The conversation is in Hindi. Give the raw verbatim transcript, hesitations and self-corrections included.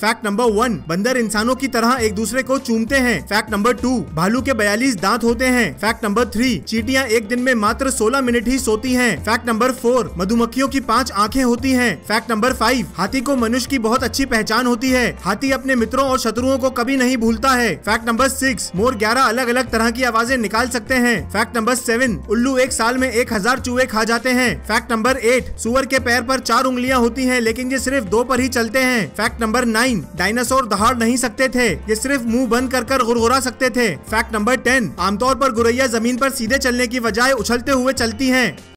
फैक्ट नंबर वन, बंदर इंसानों की तरह एक दूसरे को चूमते हैं। फैक्ट नंबर टू, भालू के बयालीस दांत होते हैं। फैक्ट नंबर थ्री, चींटियां एक दिन में मात्र सोलह मिनट ही सोती हैं। फैक्ट नंबर फोर, मधुमक्खियों की पांच आंखें होती हैं। फैक्ट नंबर फाइव, हाथी को मनुष्य की बहुत अच्छी पहचान होती है। हाथी अपने मित्रों और शत्रुओं को कभी नहीं भूलता है। फैक्ट नंबर सिक्स, मोर ग्यारह अलग अलग तरह की आवाजें निकाल सकते हैं। फैक्ट नंबर सेवन, उल्लू एक साल में एक हजार चूहे खा जाते हैं। फैक्ट नंबर एट, सुअर के पैर पर चार उंगलियां होती हैं, लेकिन ये सिर्फ दो पर ही चलते हैं। फैक्ट नंबर नाइन, डायनासोर दहाड़ नहीं सकते थे, ये सिर्फ मुंह बंद कर कर गुरगुरा सकते थे। फैक्ट नंबर टेन, आमतौर पर गुरैया जमीन पर सीधे चलने की बजाय उछलते हुए चलती हैं।